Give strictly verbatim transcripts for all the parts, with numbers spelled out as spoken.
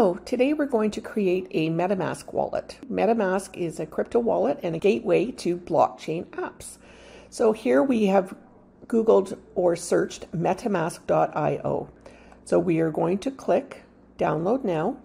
So today we're going to create a MetaMask wallet. MetaMask is a crypto wallet and a gateway to blockchain apps. So here we have Googled or searched metamask dot i o. So we are going to click download now.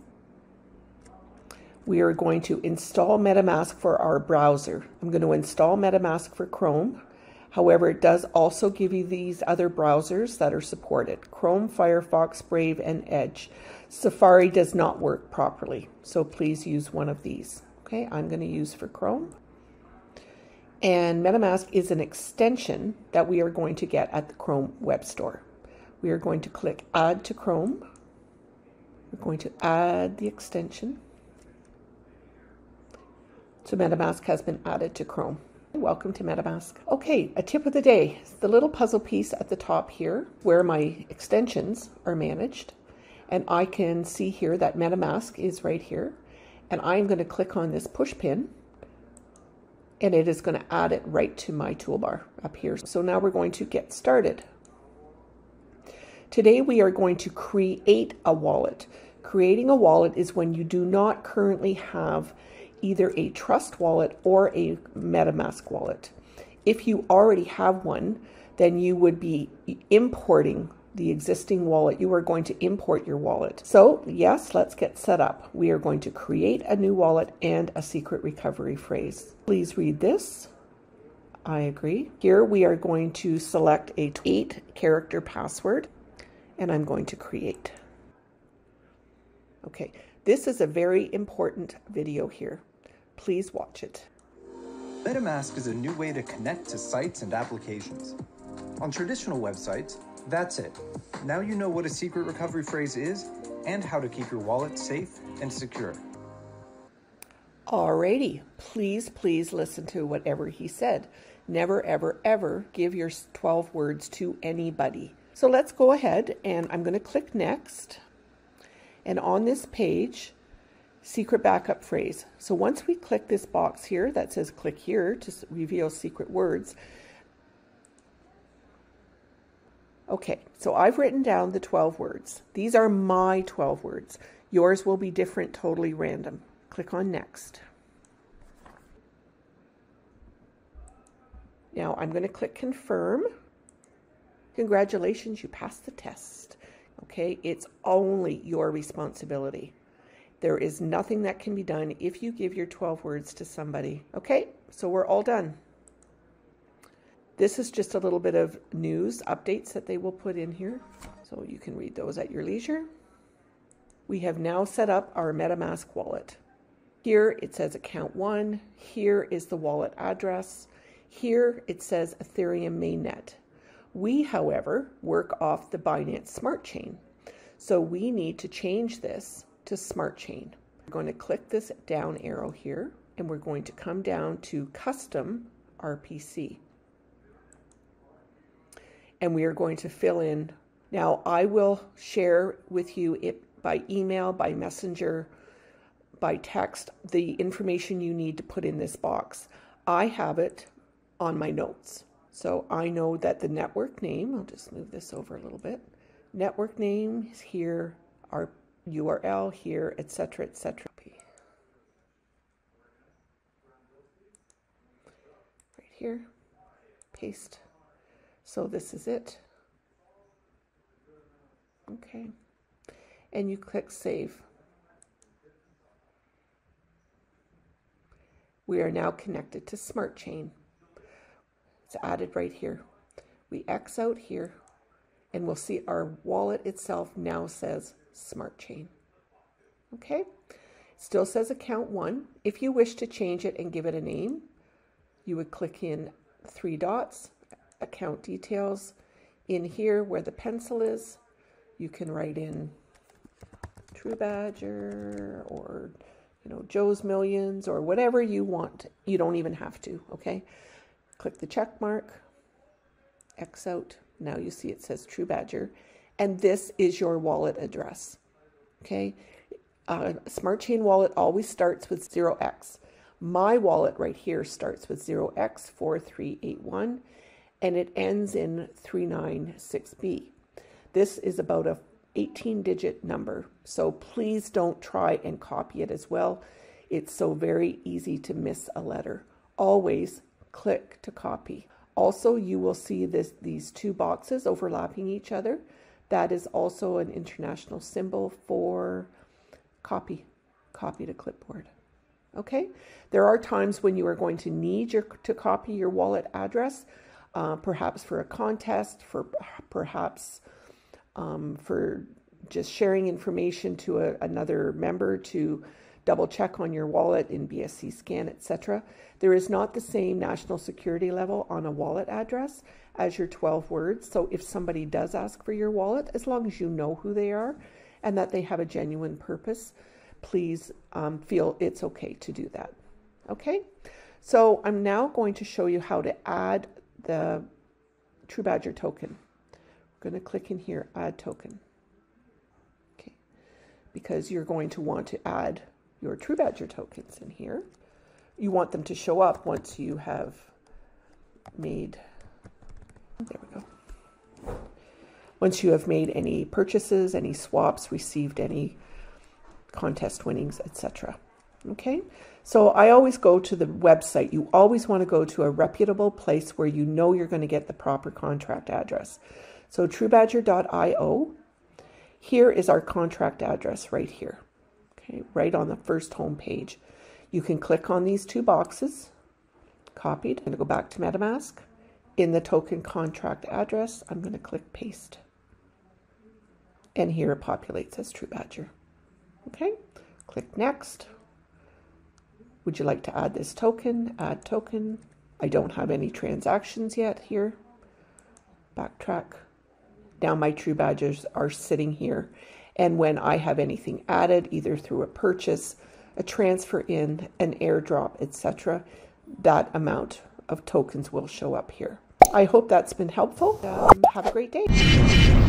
We are going to install MetaMask for our browser. I'm going to install MetaMask for Chrome. However, it does also give you these other browsers that are supported: Chrome, Firefox, Brave, and Edge. Safari does not work properly, so please use one of these. Okay, I'm going to use for Chrome. And MetaMask is an extension that we are going to get at the Chrome Web Store. We are going to click Add to Chrome. We're going to add the extension. So MetaMask has been added to Chrome. Welcome to MetaMask. Okay, a tip of the day. The little puzzle piece at the top here where my extensions are managed. And I can see here that MetaMask is right here. And I'm going to click on this push pin. And it is going to add it right to my toolbar up here. So now we're going to get started. Today we are going to create a wallet. Creating a wallet is when you do not currently have either a Trust wallet or a MetaMask wallet. If you already have one, then you would be importing the existing wallet. You are going to import your wallet. So yes, let's get set up. We are going to create a new wallet and a secret recovery phrase. Please read this. I agree. Here we are going to select a eight character password, and I'm going to create. Okay, this is a very important video here. Please watch it. MetaMask is a new way to connect to sites and applications. On traditional websites, that's it. Now you know what a secret recovery phrase is and how to keep your wallet safe and secure. Alrighty, please, please listen to whatever he said. Never, ever, ever give your twelve words to anybody. So let's go ahead, and I'm going to click Next. And on this page, secret backup phrase. So once we click this box here that says click here to reveal secret words. Okay, so I've written down the twelve words. These are my twelve words. Yours will be different, totally random. Click on Next. Now I'm going to click Confirm. Congratulations, you passed the test. Okay, it's only your responsibility. There is nothing that can be done if you give your twelve words to somebody. Okay, so we're all done. This is just a little bit of news updates that they will put in here, so you can read those at your leisure. We have now set up our MetaMask wallet. Here it says account one. Here is the wallet address. Here it says Ethereum mainnet. We, however, work off the Binance Smart Chain. So we need to change this to Smart Chain. We're going to click this down arrow here, and we're going to come down to Custom R P C. And we are going to fill in. Now, I will share with you it by email, by messenger, by text, the information you need to put in this box. I have it on my notes. So I know that the network name, I'll just move this over a little bit. Network name is here, our U R L here, et cetera, et cetera. Right here, paste. So this is it. Okay. And you click Save. We are now connected to Smart Chain. It's added right here. We X out here, and we'll see our wallet itself now says Smart Chain. Okay, still says account one. If you wish to change it and give it a name, you would click in three dots, account details. In here where the pencil is, you can write in TruBadger or, you know, Joe's Millions or whatever you want. You don't even have to, okay? Click the check mark, X out. Now you see it says TruBadger, and this is your wallet address. Okay, uh, Smart Chain wallet always starts with zero x. My wallet right here starts with zero x four three eight one, and it ends in three nine six b. This is about a eighteen digit number. So please don't try and copy it as well. It's so very easy to miss a letter. Always click to copy. Also, you will see this, these two boxes overlapping each other. That is also an international symbol for copy, copy to clipboard. Okay, there are times when you are going to need your, to copy your wallet address, uh, perhaps for a contest, for perhaps um, for just sharing information to a, another member to double check on your wallet in B S C scan, et cetera. There is not the same national security level on a wallet address as your twelve words. So if somebody does ask for your wallet, as long as you know who they are and that they have a genuine purpose, please um, feel it's okay to do that. Okay, so I'm now going to show you how to add the TruBadger token. I'm going to click in here, add token. Okay, because you're going to want to add your TruBadger tokens in here. You want them to show up once you have made, there we go. Once you have made any purchases, any swaps, received any contest winnings, et cetera. Okay, so I always go to the website. You always want to go to a reputable place where you know you're going to get the proper contract address. So TruBadger dot i o. Here is our contract address right here. Okay, right on the first home page. You can click on these two boxes, copied. I'm going to go back to MetaMask. In the token contract address, I'm going to click paste. And here it populates as TruBadger. Okay, click next. Would you like to add this token? Add token. I don't have any transactions yet here. Backtrack. Now my TruBadgers are sitting here. And when I have anything added, either through a purchase, a transfer in, an airdrop, et cetera, that amount of tokens will show up here. I hope that's been helpful. Um, have a great day.